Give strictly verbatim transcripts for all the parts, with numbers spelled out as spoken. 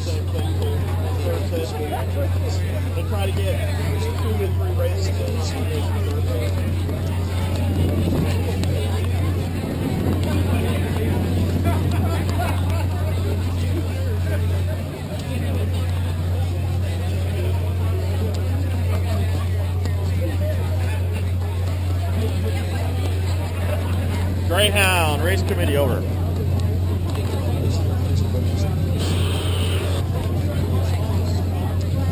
same thing here at third test. We'll try to get at least two to three races in this third test. Greyhound, race committee over.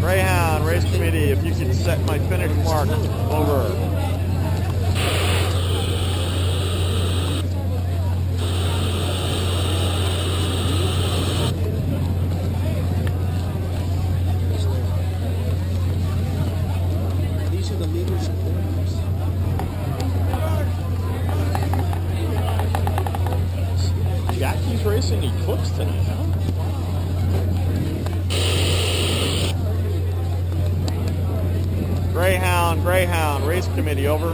Greyhound, race committee, if you can set my finish mark, over. These are the leaders and winners. Jackie's racing Eclipse tonight, huh? Greyhound, Greyhound, race committee, over.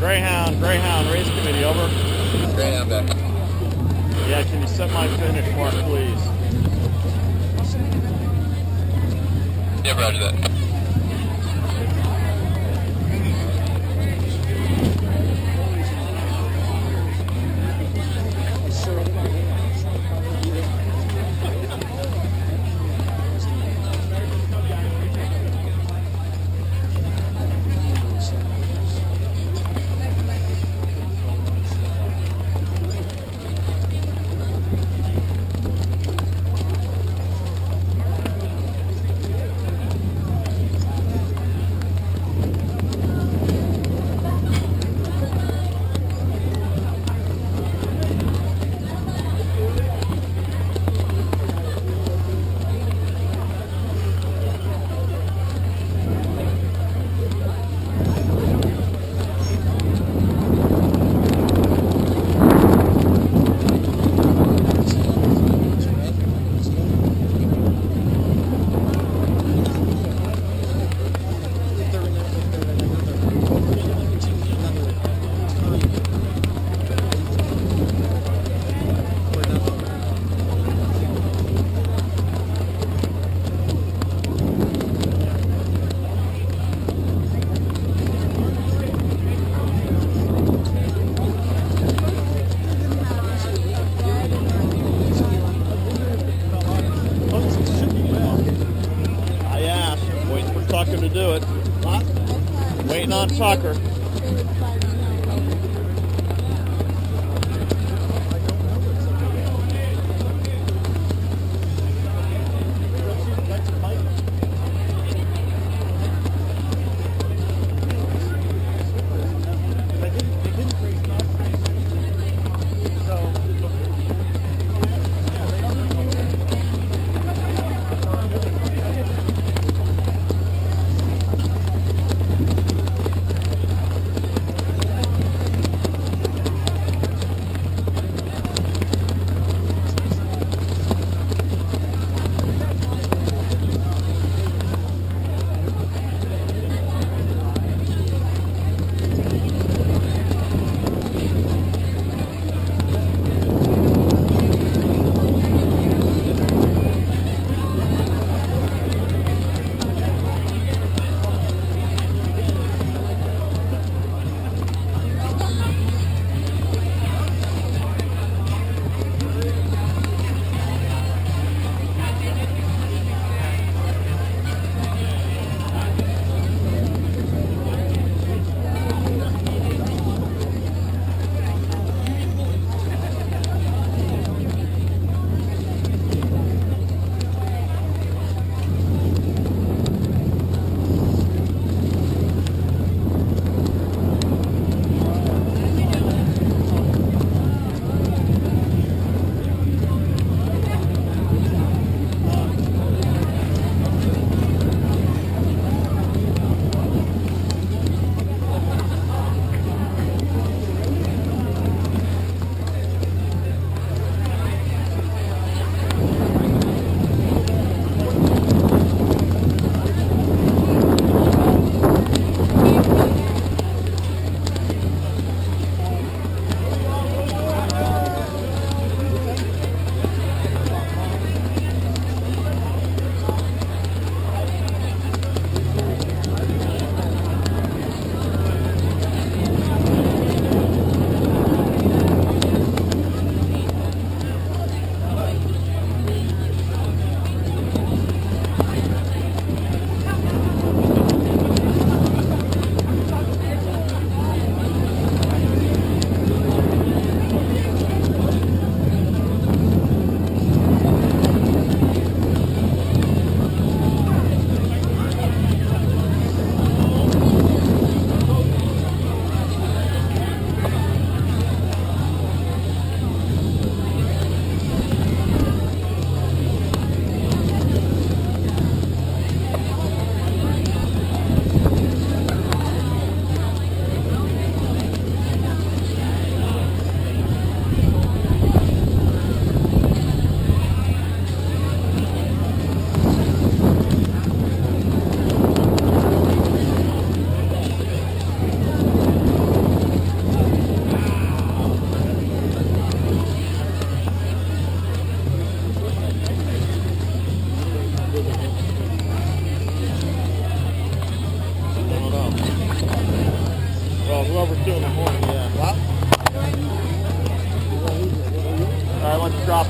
Greyhound, Greyhound, race committee, over. Greyhound back. Yeah, can you set my finish mark, please? Yeah, roger that. To do it. Huh? Waiting on Tucker.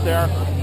out there. I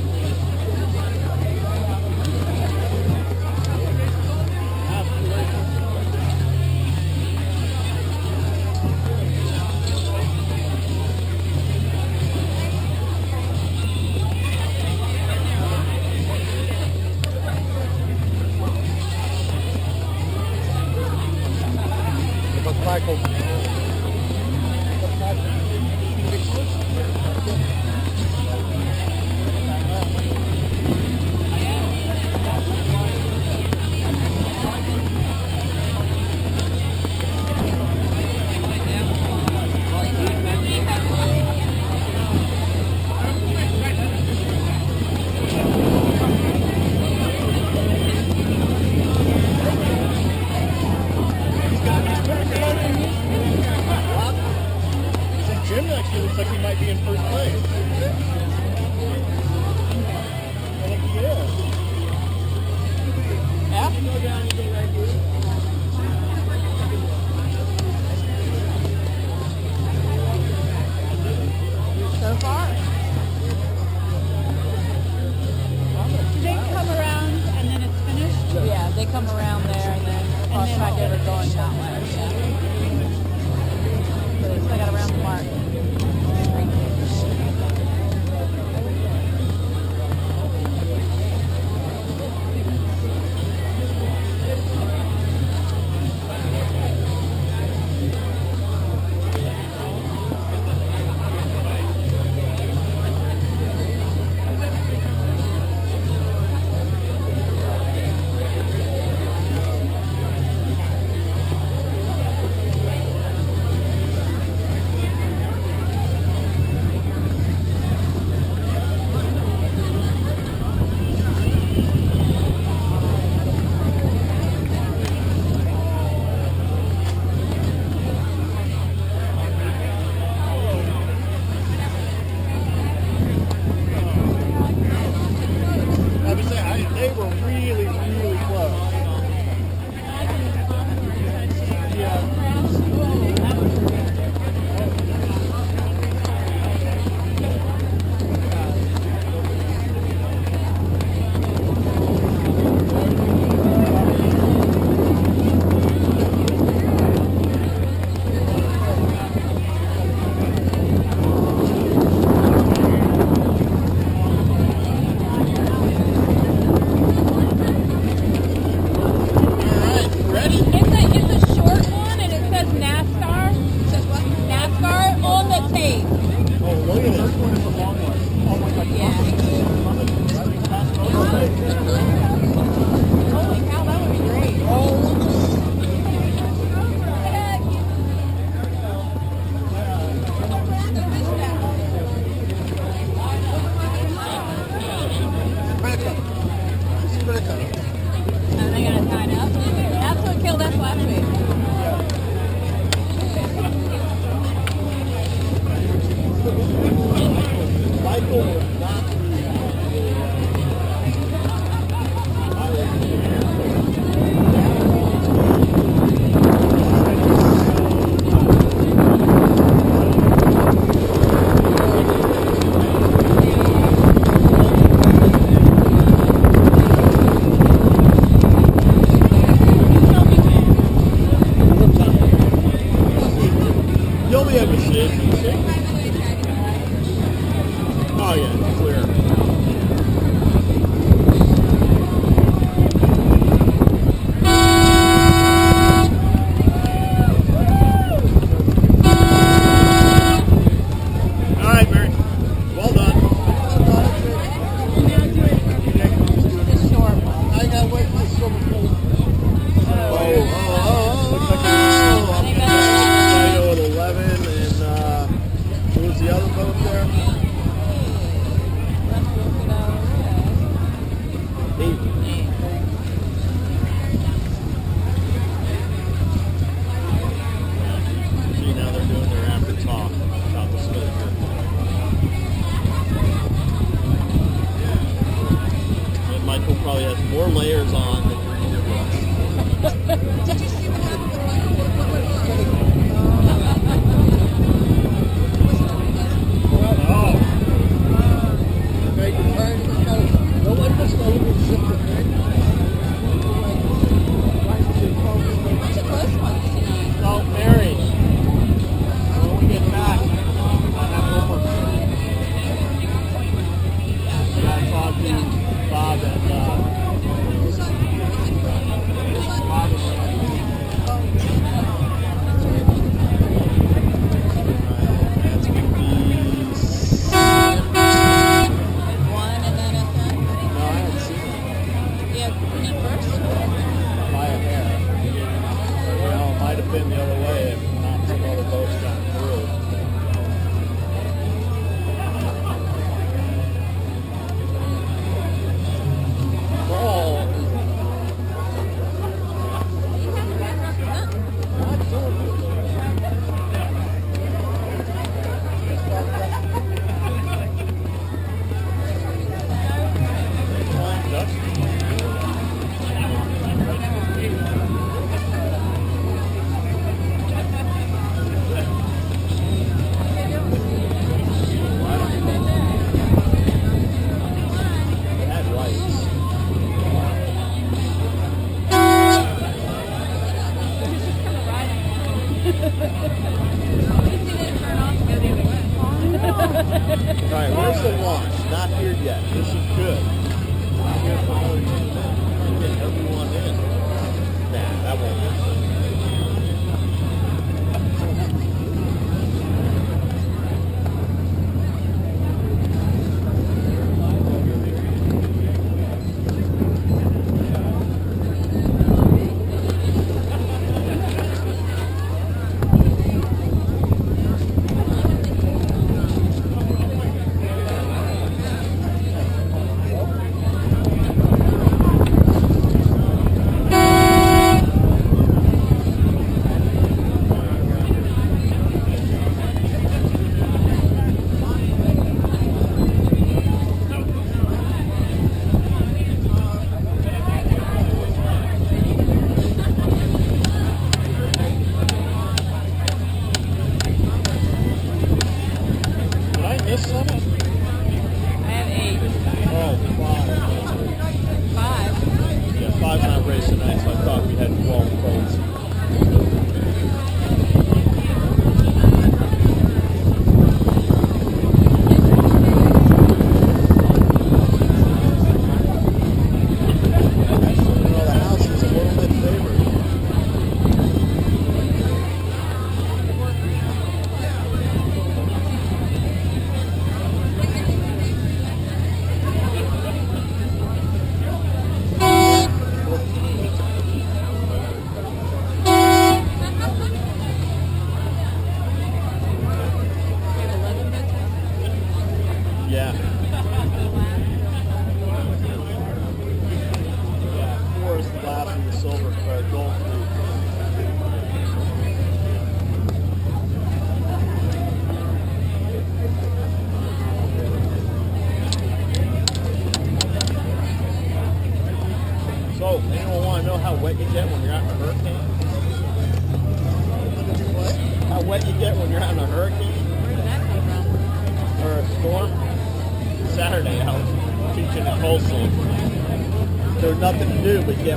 me first? My hair. You know, it might have been the other way if not some other boats got through. Whoa! You haven't gotten off your mountain. I told you. Alright, where's the launch? Not here yet. This is good. I'm going to follow you. Get everyone in. Nah, that won't get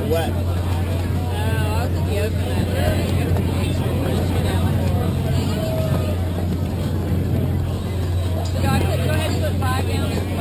wet. No, I was in the open that day. You gotta be patient and push it out. So I could go ahead and put five down.